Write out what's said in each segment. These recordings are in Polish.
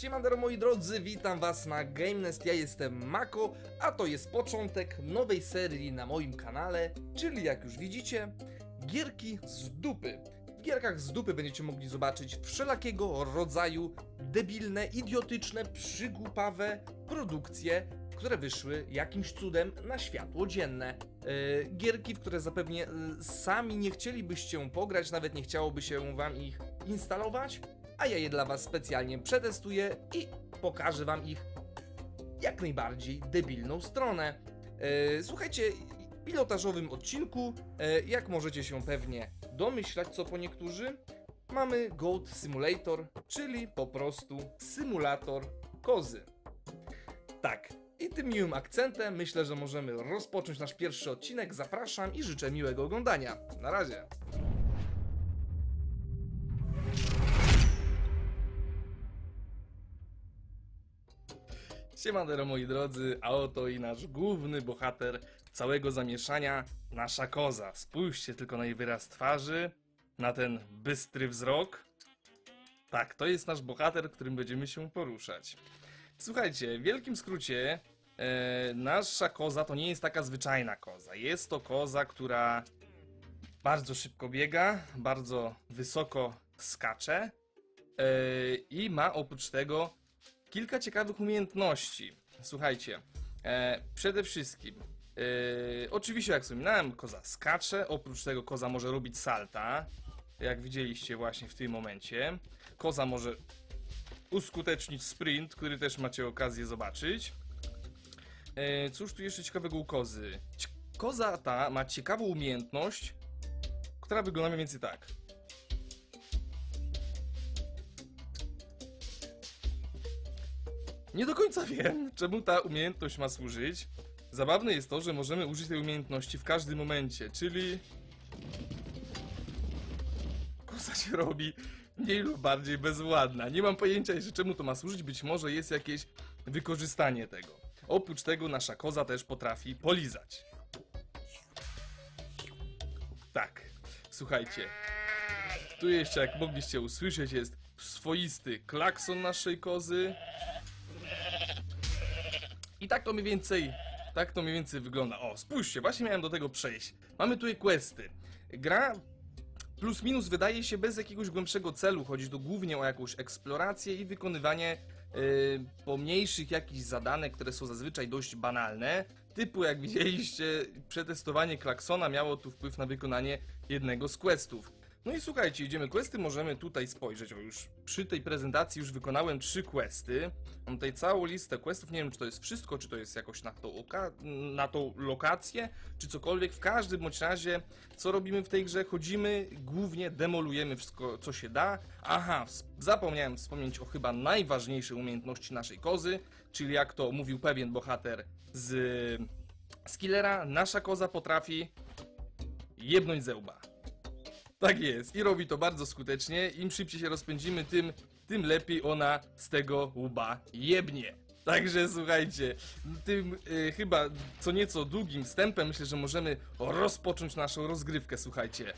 Siemandero moi drodzy, witam was na GameNest, ja jestem Mako, a to jest początek nowej serii na moim kanale, czyli jak już widzicie, gierki z dupy. W gierkach z dupy będziecie mogli zobaczyć wszelakiego rodzaju debilne, idiotyczne, przygłupawe produkcje, które wyszły jakimś cudem na światło dzienne. Gierki, w które zapewne sami nie chcielibyście pograć, nawet nie chciałoby się wam ich instalować, a ja je dla was specjalnie przetestuję i pokażę wam ich jak najbardziej debilną stronę. Słuchajcie, w pilotażowym odcinku, jak możecie się pewnie domyślać, co po niektórzy, mamy Goat Simulator, czyli po prostu symulator kozy. Tak, i tym miłym akcentem myślę, że możemy rozpocząć nasz pierwszy odcinek. Zapraszam i życzę miłego oglądania. Na razie! Siemandero moi drodzy, a oto i nasz główny bohater całego zamieszania, nasza koza. Spójrzcie tylko na jej wyraz twarzy, na ten bystry wzrok. Tak, to jest nasz bohater, którym będziemy się poruszać. Słuchajcie, w wielkim skrócie, nasza koza to nie jest taka zwyczajna koza. Jest to koza, która bardzo szybko biega, bardzo wysoko skacze i ma oprócz tego kilka ciekawych umiejętności. Słuchajcie, przede wszystkim, oczywiście jak wspominałem, koza skacze, oprócz tego koza może robić salta, jak widzieliście właśnie w tym momencie. Koza może uskutecznić sprint, który też macie okazję zobaczyć. Cóż tu jeszcze ciekawego u kozy? Koza ta ma ciekawą umiejętność, która wygląda mniej więcej tak. Nie do końca wiem, czemu ta umiejętność ma służyć. Zabawne jest to, że możemy użyć tej umiejętności w każdym momencie, czyli koza się robi mniej lub bardziej bezwładna. Nie mam pojęcia jeszcze, czemu to ma służyć, być może jest jakieś wykorzystanie tego. Oprócz tego nasza koza też potrafi polizać. Tak, słuchajcie. Tu jeszcze, jak mogliście usłyszeć, jest swoisty klakson naszej kozy. I tak to mniej więcej wygląda. O, spójrzcie, właśnie miałem do tego przejść. Mamy tutaj questy. Gra plus minus wydaje się bez jakiegoś głębszego celu. Chodzi tu głównie o jakąś eksplorację i wykonywanie pomniejszych jakichś zadanek, które są zazwyczaj dość banalne. Typu, jak widzieliście, przetestowanie klaksona miało tu wpływ na wykonanie jednego z questów. No i słuchajcie, idziemy questy, możemy tutaj spojrzeć, o już przy tej prezentacji już wykonałem 3 questy. Mam tutaj całą listę questów, nie wiem czy to jest wszystko, czy to jest jakoś na tą lokację, czy cokolwiek. W każdym bądź razie, co robimy w tej grze? Chodzimy, głównie demolujemy wszystko co się da. Aha, zapomniałem wspomnieć o chyba najważniejszej umiejętności naszej kozy, czyli jak to mówił pewien bohater z Killera, nasza koza potrafi jebnąć ze łba. Tak jest i robi to bardzo skutecznie, im szybciej się rozpędzimy, tym lepiej ona z tego łba jebnie. Także słuchajcie, tym chyba co nieco długim wstępem myślę, że możemy rozpocząć naszą rozgrywkę, słuchajcie.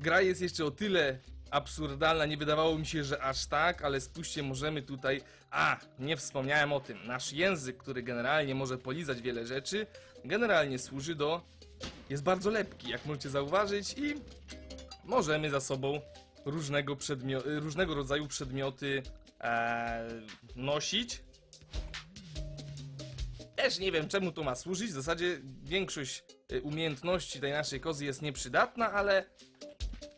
Gra jest jeszcze o tyle absurdalna, nie wydawało mi się, że aż tak, ale spójrzcie, możemy tutaj... A, nie wspomniałem o tym, nasz język, który generalnie może polizać wiele rzeczy, generalnie służy do... Jest bardzo lepki, jak możecie zauważyć, i możemy za sobą różnego rodzaju przedmioty nosić. Też nie wiem, czemu to ma służyć. W zasadzie większość umiejętności tej naszej kozy jest nieprzydatna,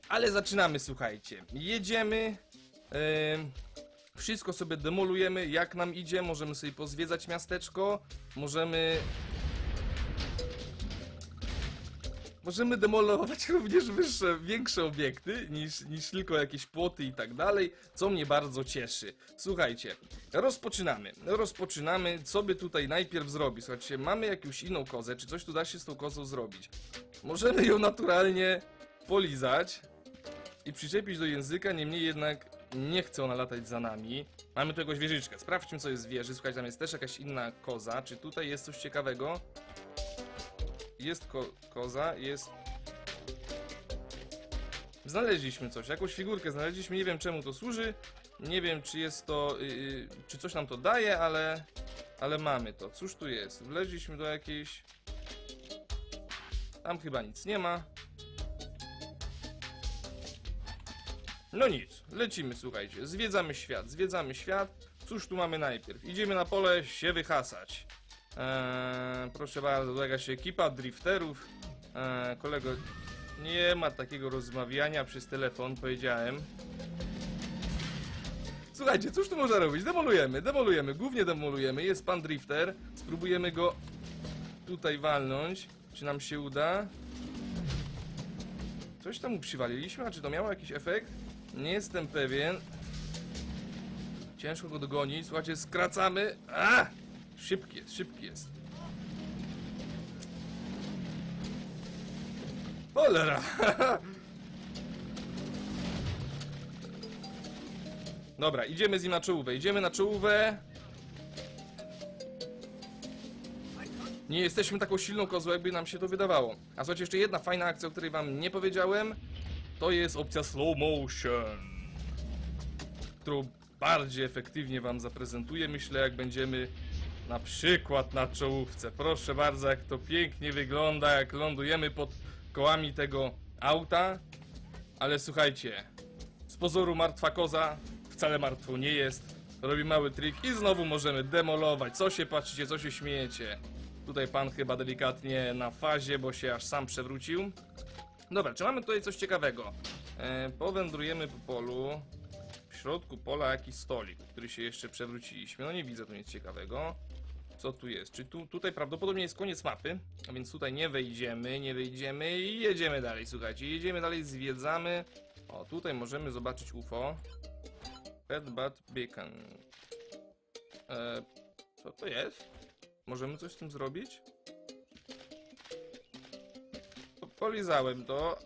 ale zaczynamy, słuchajcie. Jedziemy, wszystko sobie demolujemy, jak nam idzie. Możemy sobie pozwiedzać miasteczko, Możemy demolować również większe obiekty niż tylko jakieś płoty i tak dalej, co mnie bardzo cieszy. Słuchajcie, rozpoczynamy, co by tutaj najpierw zrobić. Słuchajcie, mamy jakąś inną kozę, czy coś tu da się z tą kozą zrobić? Możemy ją naturalnie polizać i przyczepić do języka, niemniej jednak nie chce ona latać za nami. Mamy tu jakąś wieżyczkę, sprawdźmy co jest w wieży. Słuchajcie, tam jest też jakaś inna koza, czy tutaj jest coś ciekawego? Jest koza, jest... Znaleźliśmy coś, jakąś figurkę znaleźliśmy, nie wiem czemu to służy. Nie wiem czy jest to, czy coś nam to daje, ale mamy to. Cóż tu jest? Wleźliśmy do jakiejś... Tam chyba nic nie ma. No nic, lecimy, słuchajcie, zwiedzamy świat, Cóż tu mamy najpierw? Idziemy na pole się wyhasać. Proszę bardzo, jakaś ekipa drifterów. Kolego, nie ma takiego rozmawiania przez telefon, powiedziałem. Słuchajcie, cóż tu można robić? Demolujemy, głównie demolujemy. Jest pan drifter, spróbujemy go tutaj walnąć. Czy nam się uda? Coś tam mu przywaliliśmy, a czy to miało jakiś efekt? Nie jestem pewien. Ciężko go dogonić, słuchajcie, skracamy. A! Szybki jest, Cholera! Dobra, idziemy z nim na czołówę, Nie jesteśmy taką silną kozłą, jakby nam się to wydawało. A słuchajcie, jeszcze jedna fajna akcja, o której wam nie powiedziałem. To jest opcja slow motion, którą bardziej efektywnie wam zaprezentuję, myślę, jak będziemy na przykład na czołówce. Proszę bardzo, jak to pięknie wygląda, jak lądujemy pod kołami tego auta. Ale słuchajcie, z pozoru martwa koza wcale martwą nie jest. Robi mały trik i znowu możemy demolować. Co się patrzycie, co się śmiejecie? Tutaj pan chyba delikatnie na fazie, bo się aż sam przewrócił. Dobra, czy mamy tutaj coś ciekawego? Powędrujemy po polu. W środku pola jakiś stolik, który się jeszcze przewróciliśmy. No nie widzę tu nic ciekawego. Co tu jest? Czy tutaj prawdopodobnie jest koniec mapy, a więc tutaj nie wejdziemy, i jedziemy dalej, słuchajcie. Jedziemy dalej, zwiedzamy. O, tutaj możemy zobaczyć UFO. Petbat Beacon. Co to jest? Możemy coś z tym zrobić? Polizałem to.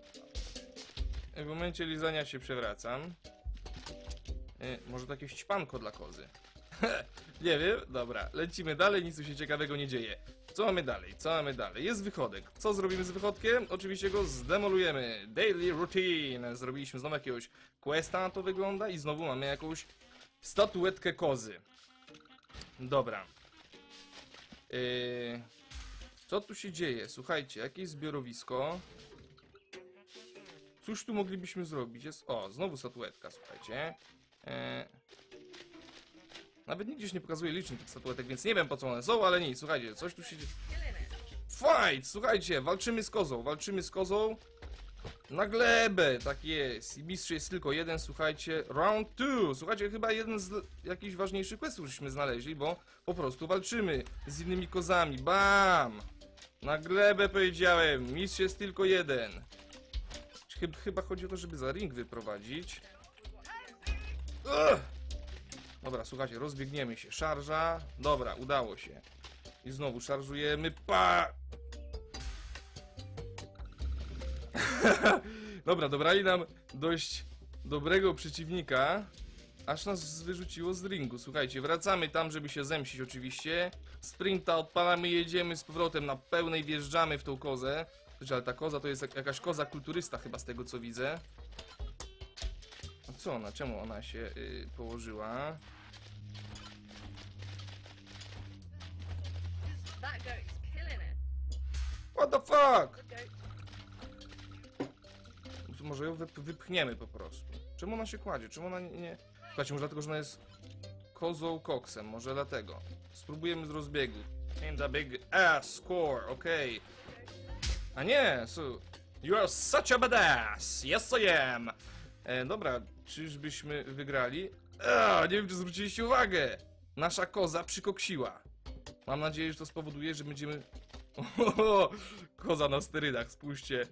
W momencie lizania się przewracam. Może to jakieś ćpanko dla kozy. Nie wiem, dobra, lecimy dalej, nic tu się ciekawego nie dzieje. Co mamy dalej? Jest wychodek. Co zrobimy z wychodkiem? Oczywiście go zdemolujemy. Daily routine. Zrobiliśmy znowu jakiegoś questa, na to wygląda, i znowu mamy jakąś statuetkę kozy. Dobra. Co tu się dzieje? Słuchajcie, jakieś zbiorowisko. Cóż tu moglibyśmy zrobić? Jest... O, znowu statuetka, słuchajcie. Nawet nigdzieś nie pokazuje licznik tych statuetek, więc nie wiem po co one są, ale nic, słuchajcie, coś tu się dzieje. Fight! Słuchajcie, walczymy z kozą, na glebę, tak jest. I mistrz jest tylko jeden, słuchajcie. Round 2, słuchajcie, chyba jeden z jakichś ważniejszych questów żeśmy znaleźli, bo po prostu walczymy z innymi kozami. Bam! Na glebę powiedziałem, mistrz jest tylko jeden. Chyba chodzi o to, żeby za ring wyprowadzić. Dobra, słuchajcie, rozbiegniemy się. Szarża. Dobra, udało się. I znowu szarżujemy. Pa! Dobra, dobrali nam dość dobrego przeciwnika. Aż nas wyrzuciło z ringu. Słuchajcie, wracamy tam, żeby się zemścić oczywiście. Sprinta odpalamy, jedziemy z powrotem na pełnej, wjeżdżamy w tą kozę. Słuchajcie, ale ta koza to jest jakaś koza kulturysta chyba z tego co widzę. A co ona? Czemu ona się położyła? What the fuck? Może ją wypchniemy po prostu. Czemu ona się kładzie? Czemu ona nie... Słuchajcie, może dlatego, że ona jest kozą koksem. Może dlatego. Spróbujemy z rozbiegu. And a big ass score. Okej. A nie! You are such a badass! Yes I am! Dobra, czyżbyśmy wygrali? Nie wiem, czy zwróciliście uwagę! Nasza koza przykoksiła. Mam nadzieję, że to spowoduje, że będziemy... Koza na sterydach, spójrzcie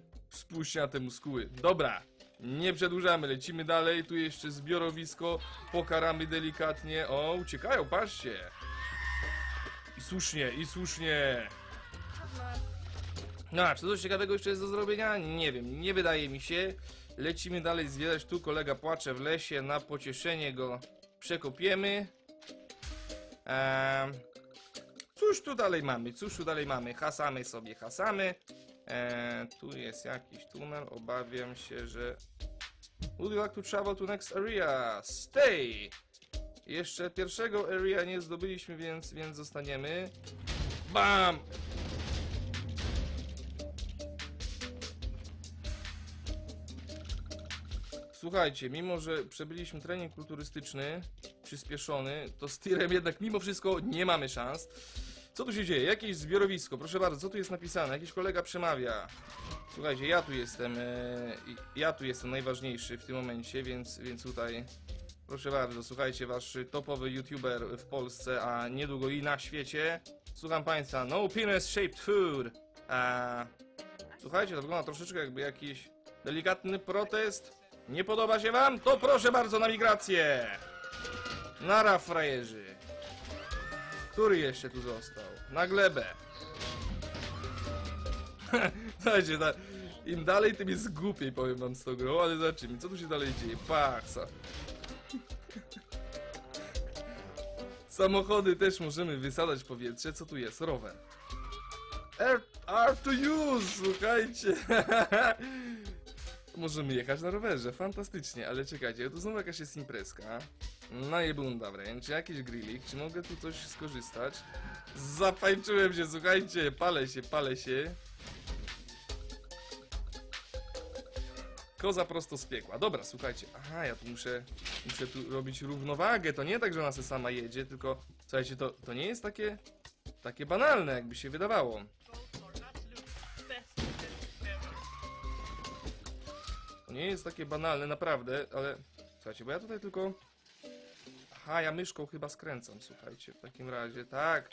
na te muskuły. Dobra, nie przedłużamy, lecimy dalej. Tu jeszcze zbiorowisko, pokaramy delikatnie. O, uciekają, patrzcie. I słusznie, No, czy coś ciekawego jeszcze jest do zrobienia? Nie wiem, nie wydaje mi się. Lecimy dalej zwiedzać. Tu kolega płacze w lesie, na pocieszenie go przekopiemy. Cóż tu dalej mamy? Hasamy sobie, Tu jest jakiś tunel, obawiam się, że Would you like to travel to next area? Stay! Jeszcze pierwszego area nie zdobyliśmy, więc zostaniemy. Bam! Słuchajcie, mimo że przebyliśmy trening kulturystyczny, przyspieszony, to z tirem jednak mimo wszystko nie mamy szans. Co tu się dzieje? Jakieś zbiorowisko, proszę bardzo, co tu jest napisane? Jakiś kolega przemawia. Słuchajcie, ja tu jestem najważniejszy w tym momencie, więc tutaj... Proszę bardzo, słuchajcie, wasz topowy youtuber w Polsce, a niedługo i na świecie. Słucham państwa, no penis shaped food. Słuchajcie, to wygląda troszeczkę jakby jakiś delikatny protest. Nie podoba się wam? To proszę bardzo na migrację! Nara, frajerzy! Który jeszcze tu został? Na glebę! Słuchajcie, im dalej, tym jest głupiej, powiem wam z tą grą, ale zobaczymy, co tu się dalej dzieje. Paksa! Samochody też możemy wysadzać w powietrze. Co tu jest? Rower. R to use, słuchajcie. Możemy jechać na rowerze, fantastycznie, ale czekajcie, tu znowu jakaś jest imprezka. Najebunda wręcz, jakiś grillik, czy mogę tu coś skorzystać? Zapańczyłem się, słuchajcie, palę się. Koza prosto z piekła. Dobra, słuchajcie. Aha, ja tu muszę tu robić równowagę. To nie tak, że ona se sama jedzie, tylko... Słuchajcie, to nie jest takie banalne, jakby się wydawało. To nie jest takie banalne, naprawdę, ale... Słuchajcie, bo ja tutaj tylko... Aha, ja myszką chyba skręcam, słuchajcie, w takim razie. Tak.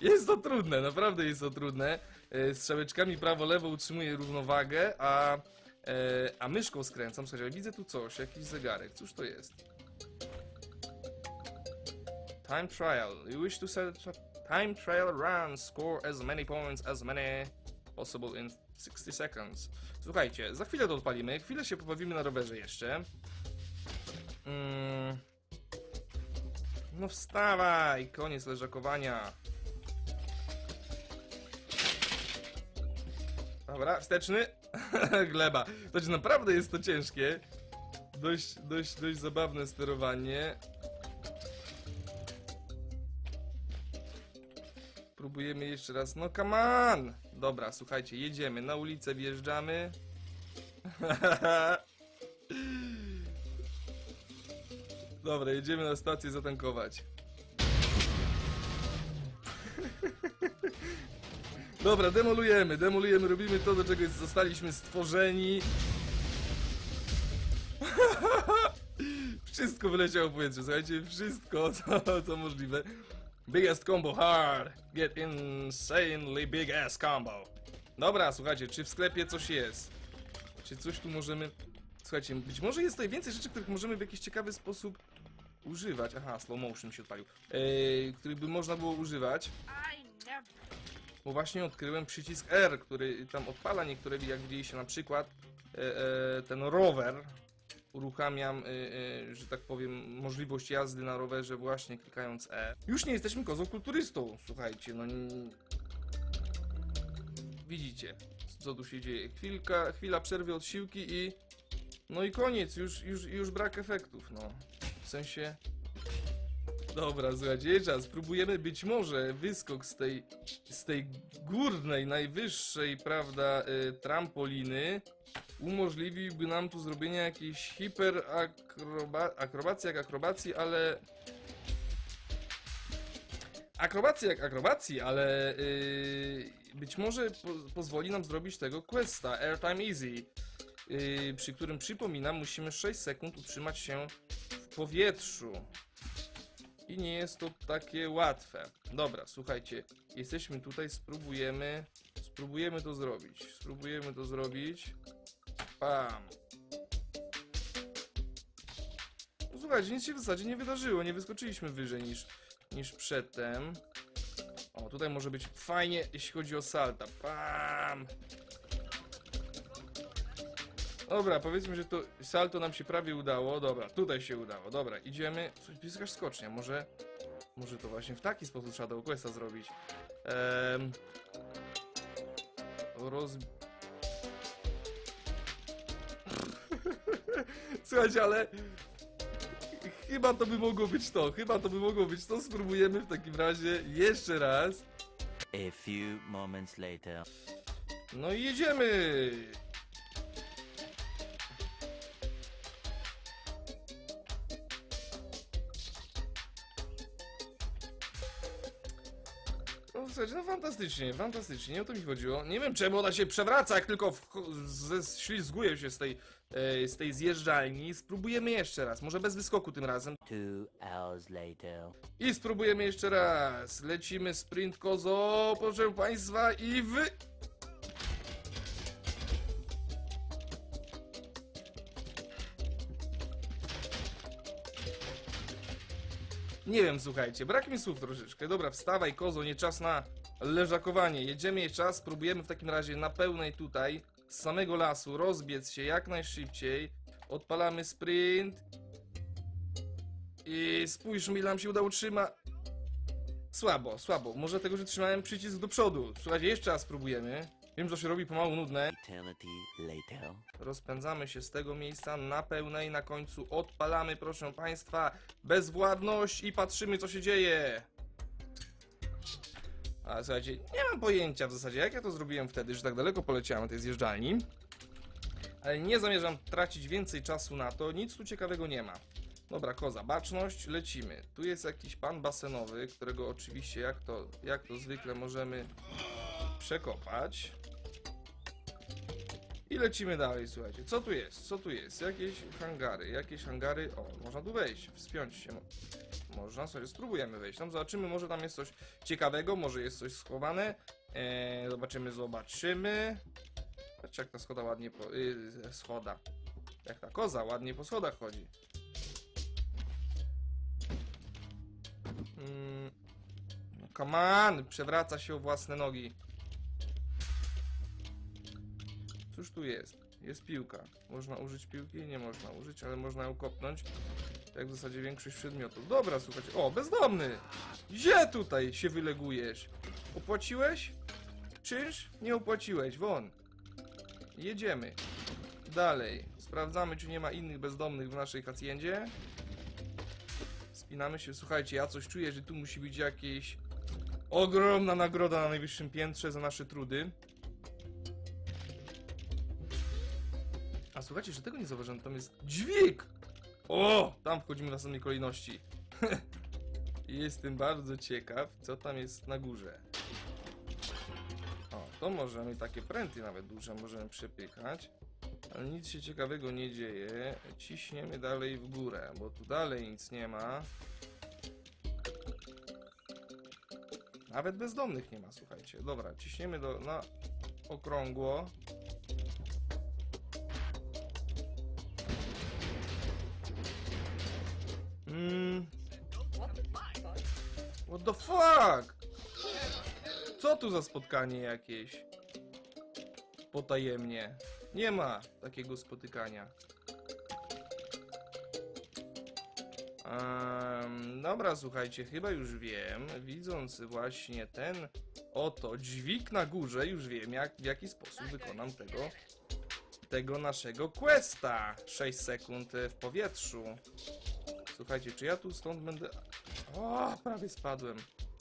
Jest to trudne, naprawdę jest to trudne. Strzałeczkami prawo-lewo utrzymuję równowagę, a myszką skręcam. Słuchajcie, widzę tu coś, jakiś zegarek. Cóż to jest? Time trial. You wish to set time trial run. Score as many points as many possible in 60 seconds. Słuchajcie, za chwilę to odpalimy. Chwilę się pobawimy na rowerze jeszcze. No wstawaj! Koniec leżakowania. Dobra, wsteczny. Gleba. To naprawdę jest to ciężkie. Dość zabawne sterowanie. Próbujemy jeszcze raz. No come on! Dobra, słuchajcie, jedziemy. Na ulicę wjeżdżamy. Dobra, jedziemy na stację zatankować. Dobra, demolujemy, robimy to, do czego zostaliśmy stworzeni. Wszystko wyleciało w powietrze, słuchajcie, wszystko, co możliwe. Biggest combo hard, get insanely big ass combo. Dobra, słuchajcie, czy w sklepie coś jest? Czy coś tu możemy... Słuchajcie, być może jest tutaj więcej rzeczy, których możemy w jakiś ciekawy sposób używać. Aha, slow motion się odpalił. Których by można było używać. Bo właśnie odkryłem przycisk R, który tam odpala niektóre, jak widzieliście na przykład ten rower. Uruchamiam, że tak powiem, możliwość jazdy na rowerze właśnie klikając E. Już nie jesteśmy kozą kulturystą, słuchajcie, no... Widzicie, co tu się dzieje. Chwila przerwy od siłki i... No i koniec, już brak efektów, no. W sensie... Dobra, słuchajcie, spróbujemy być może wyskok z tej górnej, najwyższej, prawda, trampoliny umożliwiłby nam tu zrobienie jakiejś akrobacji, ale być może pozwoli nam zrobić tego questa, Airtime Easy, przy którym, przypominam, musimy 6 sekund utrzymać się w powietrzu. I nie jest to takie łatwe. Dobra, słuchajcie, jesteśmy tutaj, spróbujemy to zrobić. Bam. No, słuchajcie, nic się w zasadzie nie wydarzyło, nie wyskoczyliśmy wyżej niż przedtem. O, tutaj może być fajnie, jeśli chodzi o salta. Bam. Dobra, powiedzmy, że to salto nam się prawie udało. Dobra, tutaj się udało. Dobra, idziemy. Słuchaj, piskasz skocznia. Może to właśnie w taki sposób trzeba do questa zrobić. Słuchajcie, ale... chyba to by mogło być to. Chyba to by mogło być to. Spróbujemy w takim razie jeszcze raz. A few moments later. No i jedziemy! No słuchajcie, no fantastycznie, fantastycznie, o to mi chodziło. Nie wiem czemu ona się przewraca, jak tylko ślizguję się z tej zjeżdżalni. Spróbujemy jeszcze raz, może bez wyskoku tym razem. 2 hours later. I spróbujemy jeszcze raz. Lecimy sprint kozo, proszę państwa, i wy... Nie wiem, słuchajcie, brak mi słów troszeczkę. Dobra, wstawaj kozo, nie czas na leżakowanie. Jedziemy jej czas, spróbujemy w takim razie na pełnej tutaj, z samego lasu, rozbiec się jak najszybciej. Odpalamy sprint. I spójrz mi, nam się udało utrzymać. Słabo, słabo, może tego, że trzymałem przycisk do przodu. Słuchajcie, jeszcze raz spróbujemy. Wiem, że się robi pomału nudne. Rozpędzamy się z tego miejsca na pełnej, na końcu odpalamy, proszę państwa, bezwładność i patrzymy, co się dzieje. A słuchajcie, nie mam pojęcia w zasadzie, jak ja to zrobiłem wtedy, że tak daleko poleciałem tej zjeżdżalni. Ale nie zamierzam tracić więcej czasu na to, nic tu ciekawego nie ma. Dobra, koza, baczność, lecimy. Tu jest jakiś pan basenowy, którego oczywiście, jak to zwykle, możemy przekopać. I lecimy dalej, słuchajcie. Co tu jest? Co tu jest? Jakieś hangary... O, można tu wejść, wspiąć się. Można, sobie spróbujemy wejść tam, zobaczymy, może tam jest coś ciekawego, może jest coś schowane. Zobaczymy. Patrzcie, jak ta schoda ładnie po... schoda. Jak ta koza ładnie po schodach chodzi. Come on! Przewraca się o własne nogi. Cóż tu jest? Jest piłka. Można użyć piłki? Nie można użyć, ale można ją kopnąć. Jak w zasadzie większość przedmiotów. Dobra, słuchajcie. O, bezdomny! Gdzie tutaj się wylegujesz? Opłaciłeś? Czyż? Nie opłaciłeś. Won. Jedziemy. Dalej. Sprawdzamy, czy nie ma innych bezdomnych w naszej haciendzie. Spinamy się. Słuchajcie, ja coś czuję, że tu musi być jakieś... ogromna nagroda na najwyższym piętrze za nasze trudy. A słuchajcie, że tego nie zauważyłem, tam jest dźwig! O! Tam wchodzimy w następnej kolejności. Jestem bardzo ciekaw, co tam jest na górze. O, to możemy takie pręty nawet duże możemy przepychać. Ale nic się ciekawego nie dzieje. Ciśniemy dalej w górę, bo tu dalej nic nie ma. Nawet bezdomnych nie ma, słuchajcie. Dobra, ciśniemy na okrągło. What the fuck? Co tu za spotkanie jakieś? Potajemnie. Nie ma takiego spotykania. Dobra, słuchajcie, chyba już wiem, widząc właśnie ten oto dźwig na górze, już wiem, w jaki sposób wykonam tego naszego questa. 6 sekund w powietrzu. Słuchajcie, czy ja tu stąd będę... O, prawie spadłem.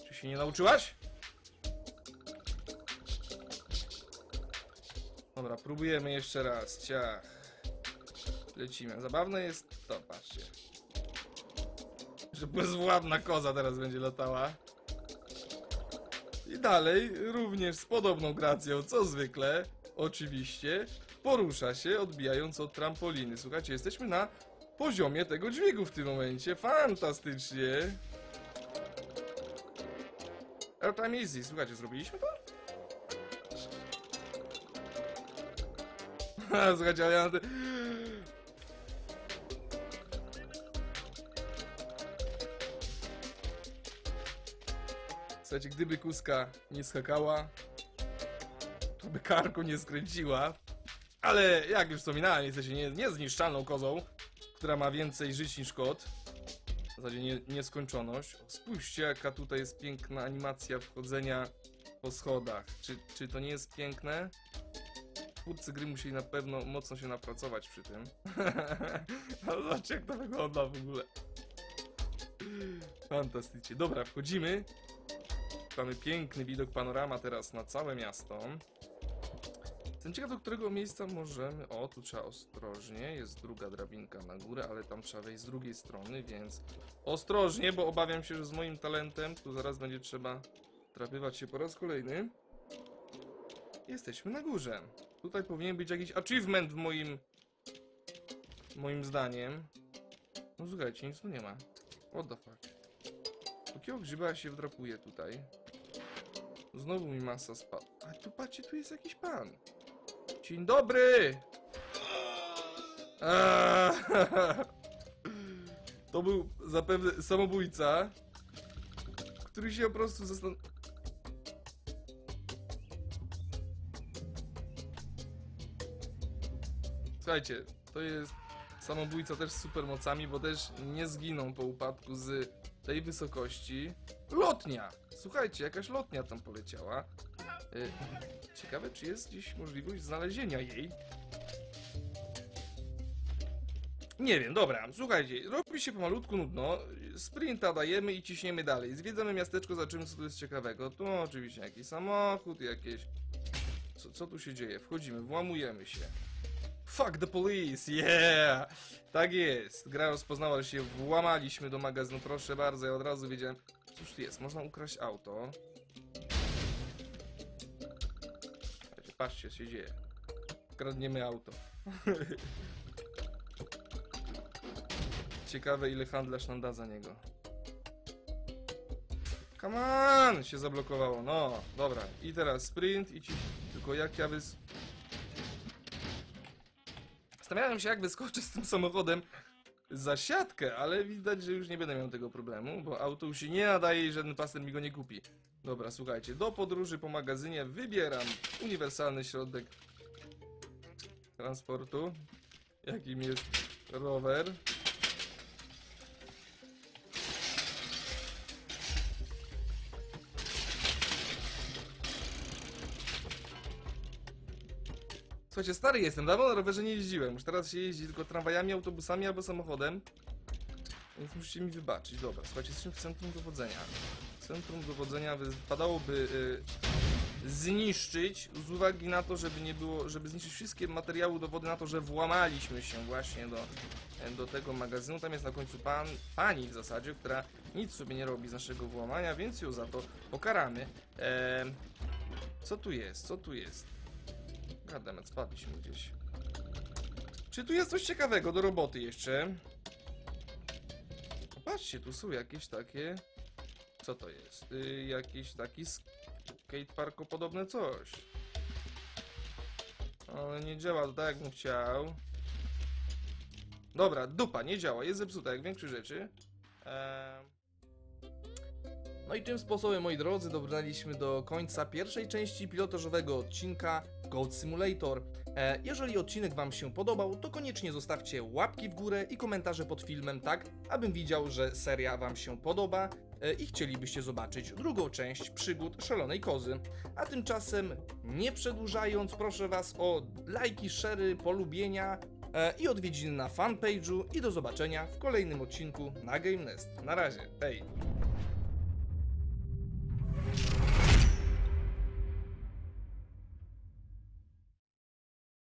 Czy się nie nauczyłaś? Dobra, próbujemy jeszcze raz. Ciach. Lecimy. Zabawne jest to, patrzcie. Że bezwładna koza teraz będzie latała. I dalej, również z podobną gracją, co zwykle, oczywiście, porusza się, odbijając od trampoliny. Słuchajcie, jesteśmy na poziomie tego dźwigu w tym momencie. Fantastycznie. Airtime easy. Słuchajcie, zrobiliśmy to? Słuchajcie, ale ja na te... Słuchajcie, gdyby kuska nie skakała, to by karku nie skręciła. Ale jak już wspominałem, jesteście niezniszczalną kozą, która ma więcej żyć niż kot. W zasadzie nieskończoność. Spójrzcie, jaka tutaj jest piękna animacja wchodzenia po schodach. Czy to nie jest piękne? twórcy gry musieli na pewno mocno się napracować przy tym. Ale zobaczcie, jak to wygląda w ogóle. Fantastycznie. Dobra, wchodzimy. Mamy piękny widok, panorama teraz na całe miasto. Jestem ciekaw, do którego miejsca możemy... O, tu trzeba ostrożnie. Jest druga drabinka na górę, ale tam trzeba wejść z drugiej strony, więc... Ostrożnie, bo obawiam się, że z moim talentem tu zaraz będzie trzeba trapywać się po raz kolejny. Jesteśmy na górze. Tutaj powinien być jakiś achievement w moim zdaniem. No słuchajcie, nic tu nie ma. What the fuck? Takiego grzyba się wdrapuje tutaj. Znowu mi masa spadła. A tu patrzcie, tu jest jakiś pan. Dzień dobry! To był zapewne samobójca, który się po prostu zastanowił. Słuchajcie, to jest samobójca też z supermocami, bo też nie zginął po upadku z tej wysokości. Lotnia! Słuchajcie, jakaś lotnia tam poleciała. Ciekawe, czy jest gdzieś możliwość znalezienia jej. Nie wiem, dobra, słuchajcie, robi się pomalutku nudno. Sprinta dajemy i ciśniemy dalej. Zwiedzamy miasteczko, zobaczymy, co tu jest ciekawego. Tu oczywiście jakiś samochód, jakieś... Co tu się dzieje? Wchodzimy, włamujemy się. Fuck the police, yeah! Tak jest, gra rozpoznała, że się włamaliśmy do magazynu, proszę bardzo, ja od razu wiedziałem. Cóż tu jest, można ukraść auto. Patrzcie, co się dzieje. Kradniemy auto. Ciekawe, ile handlarz nam da za niego. Come on! Się zablokowało, no, dobra. I teraz sprint i ci... Tylko jak ja Zastanawiałem się, jak wyskoczę z tym samochodem za siatkę, ale widać, że już nie będę miał tego problemu, bo auto już się nie nadaje i żaden paster mi go nie kupi. Dobra, słuchajcie, do podróży po magazynie wybieram uniwersalny środek transportu, jakim jest rower. Słuchajcie, stary jestem, dawno na rowerze nie jeździłem, już teraz się jeździ tylko tramwajami, autobusami albo samochodem. Więc musicie mi wybaczyć, dobra, słuchajcie, jesteśmy w centrum dowodzenia. Centrum dowodzenia wypadałoby zniszczyć, z uwagi na to, żeby nie było, żeby zniszczyć wszystkie materiały, dowody na to, że włamaliśmy się właśnie do tego magazynu. Tam jest na końcu pani w zasadzie, która nic sobie nie robi z naszego włamania, więc ją za to pokaramy. Co tu jest, co tu jest? Goddammit, spadliśmy gdzieś. Czy tu jest coś ciekawego do roboty jeszcze? Patrzcie, tu są jakieś takie... Co to jest? Jakiś taki skateparko podobne coś. Ale nie działa tak, jak bym chciał. Dobra, dupa, nie działa, jest zepsuta jak większość rzeczy. No i tym sposobem, moi drodzy, dobrnęliśmy do końca pierwszej części pilotażowego odcinka Goat Simulator. Jeżeli odcinek Wam się podobał, to koniecznie zostawcie łapki w górę i komentarze pod filmem, tak abym widział, że seria Wam się podoba i chcielibyście zobaczyć drugą część przygód Szalonej Kozy. A tymczasem, nie przedłużając, proszę Was o lajki, share'y, polubienia i odwiedziny na fanpage'u i do zobaczenia w kolejnym odcinku na GameNest. Na razie, hej!